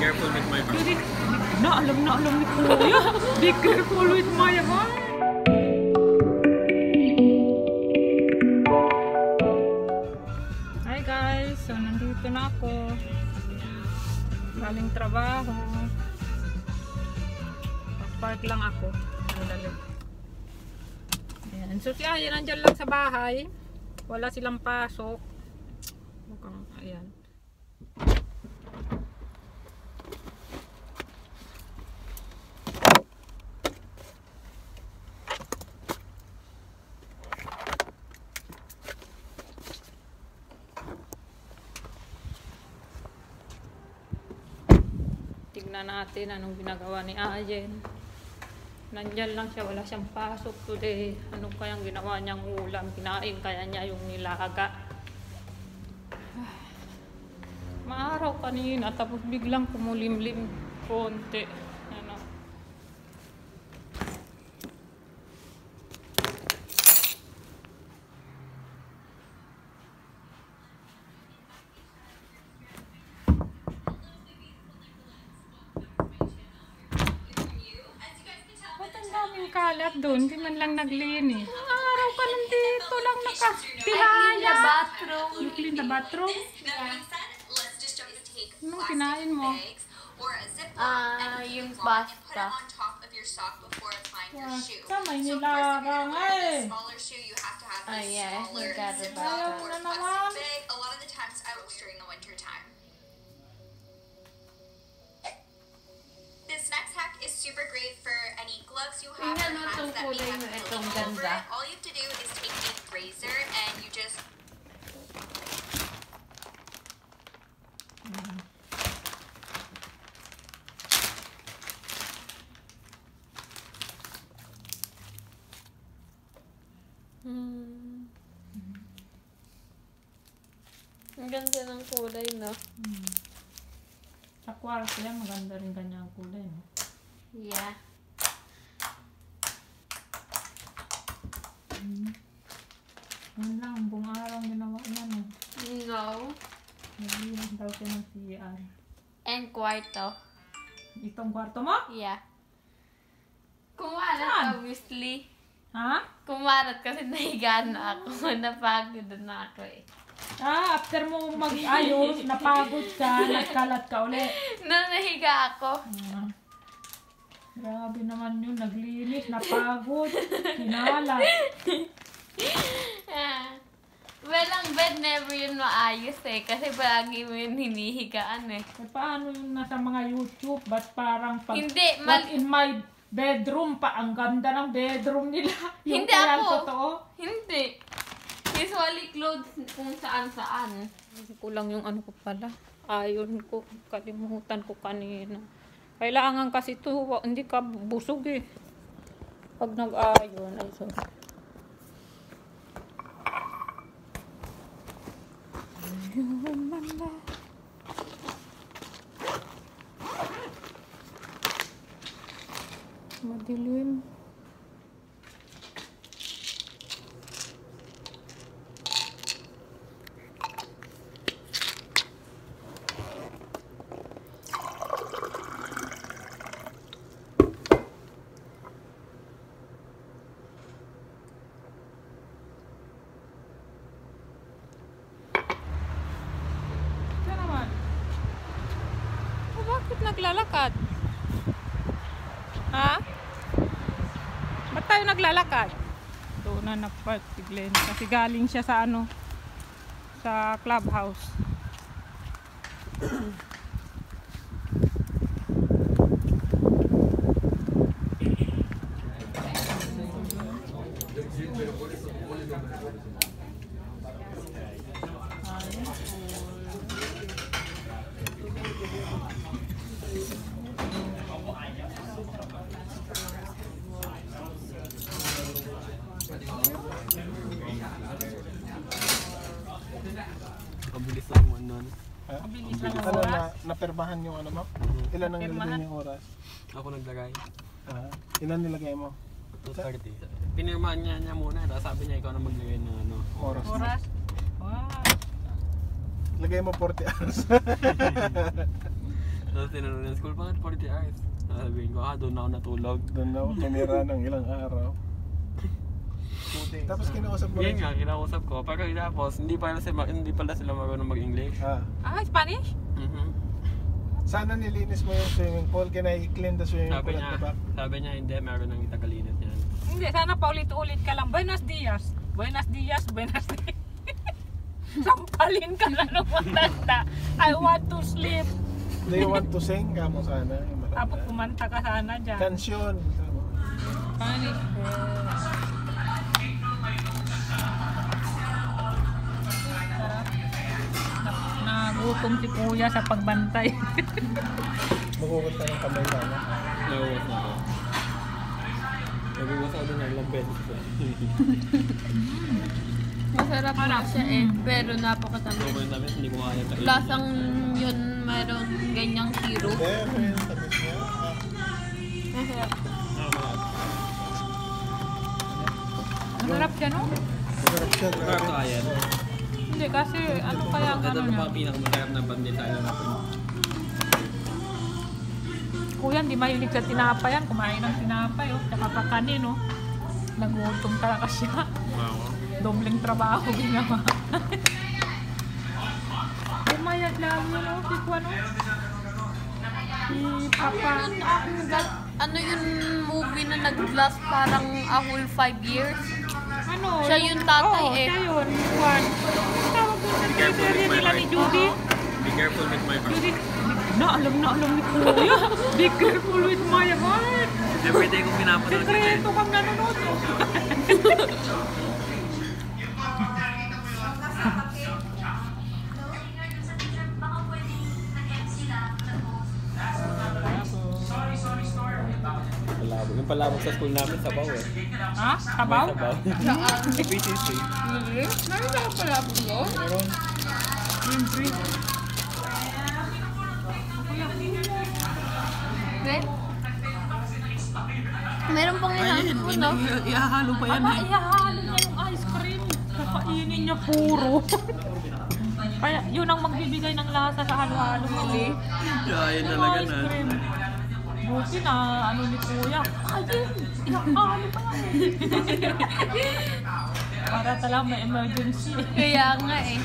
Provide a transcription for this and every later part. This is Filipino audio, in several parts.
careful with my heart. Na alam ni Kuya. Be careful with my heart. Hi guys, so nandito na ako. Galing trabaho. Park lang ako. Ayan. So siya, nandiyan lang sa bahay. Wala silang pasok. Mukhang, ayan. Tignan natin anong ginagawa ni Ayen. Nandyan lang siya, wala siyang pasok today. Ano kayang ginawa niyang ulam? Kinain kaya niya yung nilaga? Maaraw kanina, tapos biglang kumulimlim konti. Ano? Kalat doon, hindi man lang naglinis. Araw ka nandito lang nakatihaya. You clean the bathroom? Anong kinain mo? Yung pasta. Tama, nilaga nga eh. Oh yeah, you got it. Ayaw na naman. Is super great for any gloves you have or hats that may have filling over it. All you have to do is take a razor and you just... Ang ganda ng kulay, no? Sa kwarto yan, maganda rin ganyan ang kulay, no? Yeah. Ano lang, buong araw ginawa niya, no? No. Nagihirap daw siya ng CR. And kwarto. Itong kwarto mo? Yeah. Kumarat saan? Obviously. Ha? Kumarat kasi nahigaan na ako. Napagod na ako eh. Ah, after mo mag-ayos, napagod ka, nagkalat ka ulit. Nanahiga ako. Grabe naman yun, naglinis, napagod, kinalat. Well, ang bed never yun maayos eh, kasi palagi mo yun hinihigaan eh. So, paano yun nasa mga YouTube, ba't parang pag... Hindi, in my bedroom pa, ang ganda ng bedroom nila. Yung hindi ako. Totoo. Hindi. Usually clothes kung saan-saan. Kulang yung ano ko pala. Ayon ko, kalimutan ko kanina. Kailangan kasi ito, hindi ka busog eh. Pag nag-ayon, ay sorry. Madilim. Naglalakad. Ha? Ba't tayo naglalakad? Doon na na-park si Glenn. Kasi galing siya sa ano? Sa clubhouse. Kabilis lang mo nun. Kabilis lang ang oras? Napermahan yung ano mo? Ilan ang nilagay niyong oras? Ako naglagay. Ilan nilagay mo? 2:30. Pinirmahan niya muna. Sabi niya ikaw na maglagay ng ano oras. Oras? Wow. Lagay mo 40 hours. Tapos tinanong ng school, bakit 40 hours? Sabihin ko, doon ako natulog. Doon ako kamera ng ilang araw. Tapos kinausap mo rin? Yan nga, kinausap ko. Pagkatapos, hindi pala sila marunong mag-English. Spanish? Sana nilinis mo yung swimming pool. Can I clean the swimming pool at the back? Sabi niya, hindi. Meron ng itagalinis yan. Hindi, sana paulit-ulit ka lang. Buenos dias. Buenos dias, buenos dias. Sampalin ka lang ng matanda. I want to sleep. Do you want to sing? Kamo sana. Tapos kumanta ka sana dyan. Kansyon. Funny. Nagutom si Kuya sa pagbantay. Magugot ka ng kamay sana. Nagugot na ako. Nagugot ako na ilang beses. Masarap na siya pero napakatamis. Napakatamis, hindi ko kaya tayo. Lasang yun, mayroon ganyang siro. Pero yung tamis niya. Masarap. Masarap siya, no? Masarap siya. Masarap kaya. Hindi kasi ano kaya ang ano niya? Ito na pinakamasarap na bandita na natin. Kuya, hindi mahilig sa tinapa yan. Kumain ng tinapa yun. Nakapakanin, no? Nagutong talaga siya. Dombleng trabaho ginawa. Umayag lang yun, no? Si Kuya, no? Si Papa. Ano yung movie na nag-last parang a whole 5 years? Ano? Siya yung tatay eh. Siya yun. Be careful with my heart. Be careful with my heart. Alam ni Kuya. Be careful with my heart. Every day kong pinapanood niya. Sekreto kang nanonood. Yung palabog sa school namin, sabaw eh. Ha? Sabaw? Saan? Sa PCC. Meron ako palabog doon? Meron. Limpri. Meron pang inahin po daw. Ihahalo pa yan eh. Ihahalo niya yung ice cream. Kakainin niya puro. Yun ang magbibigay ng lasa sa halo-halo. Yun talaga na. Buti na ano ni Kuya. Ayun! Inakahalo pa yan! Para talaga may emergency. Kaya nga eh.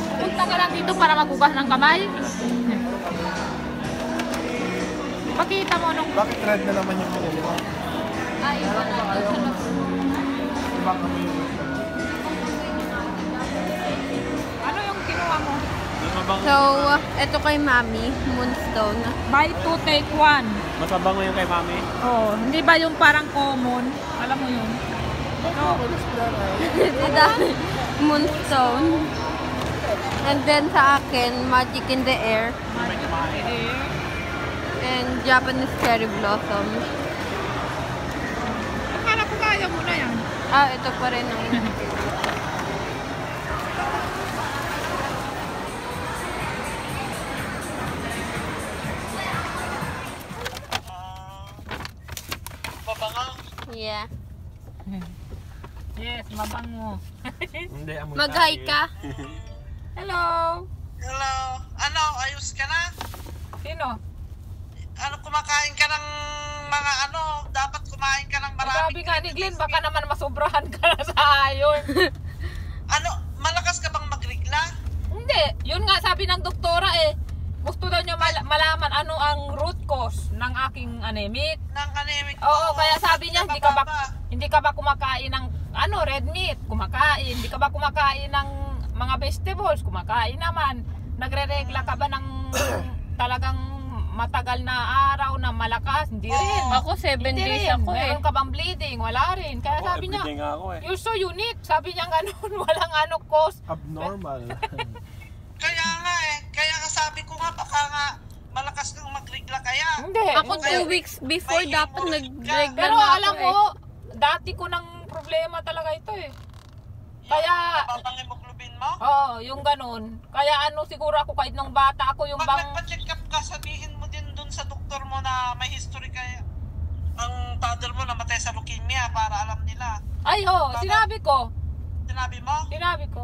Punta ka lang dito para magugas ng kamay. Pakita mo nung... Bakit red na naman yung kamay? Ay, iba na. Iba kami yung... So, ito kay Mami, Moonstone. Buy 2, take 1. Mas mabango yung kay Mami? Oo. Hindi ba yung parang common? Alam mo yun? Oo. Moonstone. And then sa akin, Magic in the Air. And Japanese cherry blossoms. Akala ko kaya mo na yan. Ito pa rin ang inakit. Yeah. Yes, mabango. Mag-hi ka. Hello. Hello. Ano, ayos ka na? Sino? Ano, kumakain ka ng mga ano, dapat kumain ka ng marami. Sabi nga ni Glenn, baka naman masobrahan ka na sa ayon. Ano, malakas ka bang magregla? Hindi, yun nga sabi ng doktora eh. Gusto daw niya malaman ano ang root cause ng aking anemic. Ng anemic ko. Oo, kaya sabi niya, hindi ka ba kumakain ng ano, red meat? Kumakain. Hindi ka ba kumakain ng mga vegetables? Kumakain naman. Nagreregla ka ba ng talagang matagal na araw na malakas? Hindi rin. Ako 7 days ako eh. Meron ka bang bleeding? Wala rin. Kaya sabi niya, you're so unique. Sabi niya ganun, walang ano cause. Abnormal. Kaya nga eh. Kaya nga sabi ko nga baka nga malakas kang magregla kaya. Hindi. Ako 2 weeks before dapat nagregla. Pero alam mo, dati ko nang problema talaga ito eh. Kaya... Mababang hemoglobin mo? Oo, yung ganun. Kaya ano siguro ako kahit nung bata ako yung bang... Pag nagpa-check up ka, sabihin mo din dun sa doktor mo na may history kaya ang father mo namatay sa leukemia para alam nila. Ay oo, sinabi ko. Tinabi mo? Tinabi ko.